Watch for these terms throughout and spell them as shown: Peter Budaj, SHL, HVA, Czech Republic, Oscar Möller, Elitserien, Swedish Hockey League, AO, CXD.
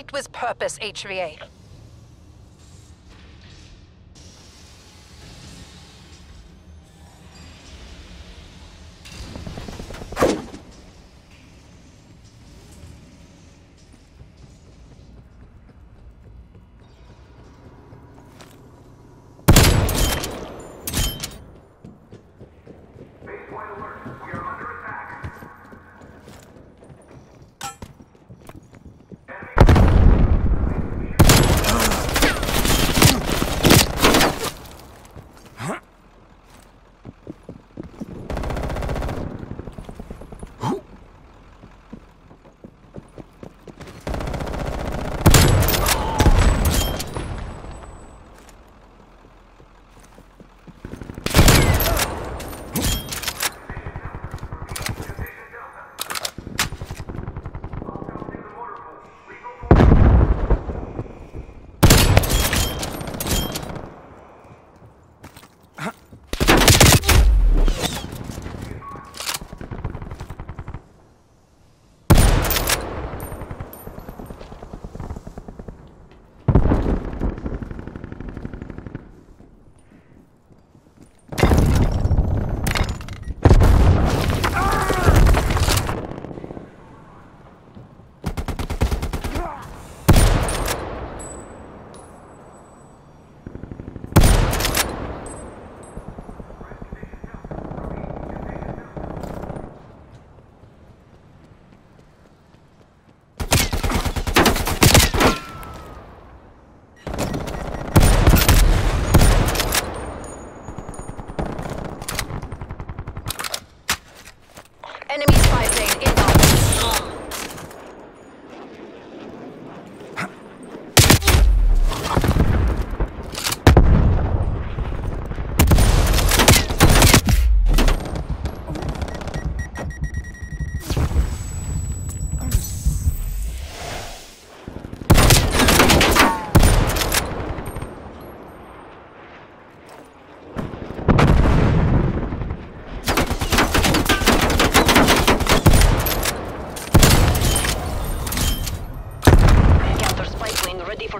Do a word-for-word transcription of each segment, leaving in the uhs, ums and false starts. fight with purpose, H V A.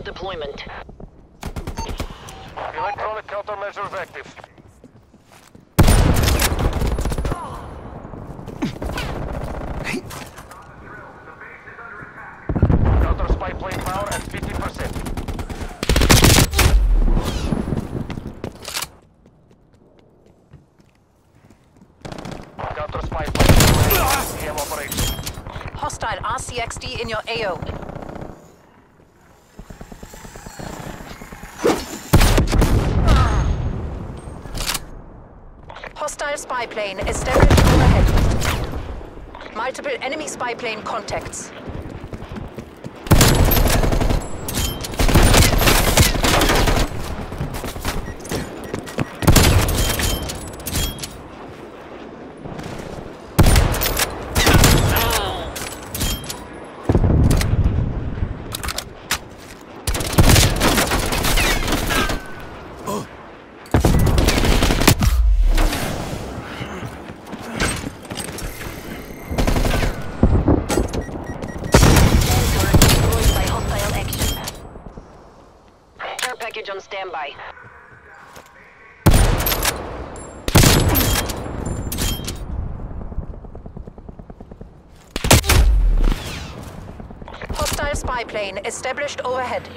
Deployment. Electronic countermeasures active. Counter spy plane power at fifty percent. Counter spy plane power at C M operation. Hostile R C X D in your A O. Hostile spy plane established overhead. Multiple enemy spy plane contacts. Package on standby. Hostile spy plane established overhead.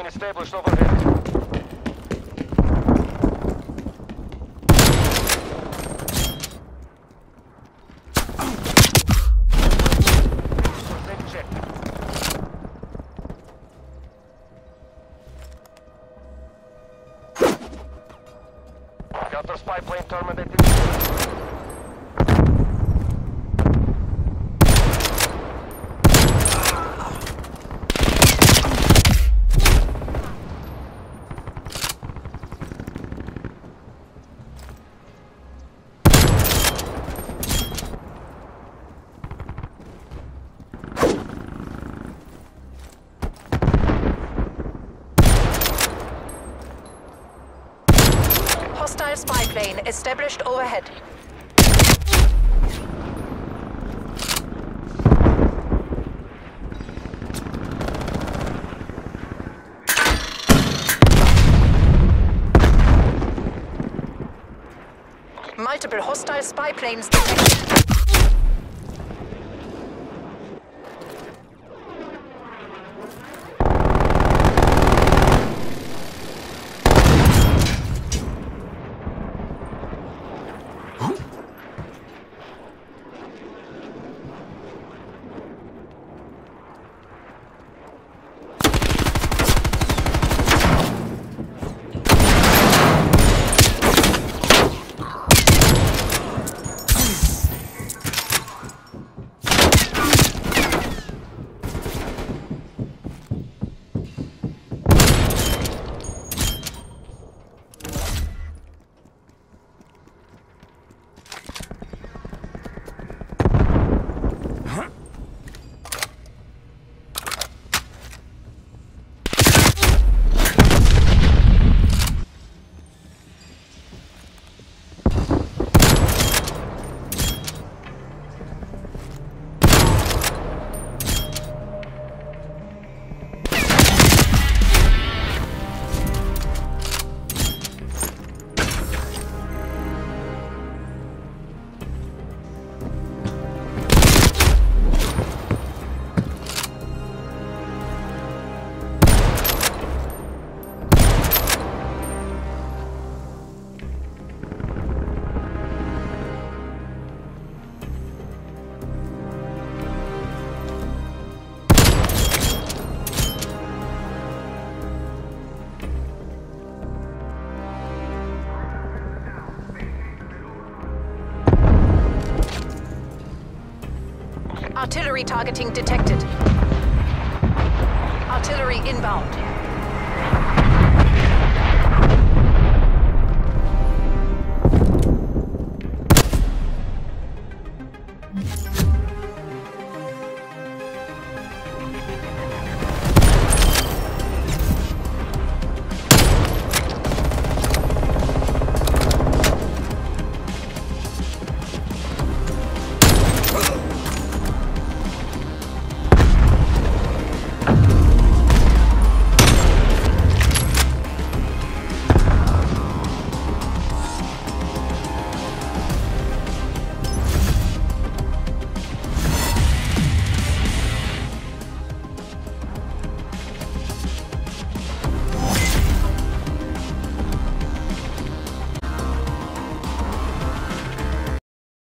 plane established overhead. Spy plane established overhead. Multiple hostile spy planes detected. Artillery targeting detected. Artillery inbound.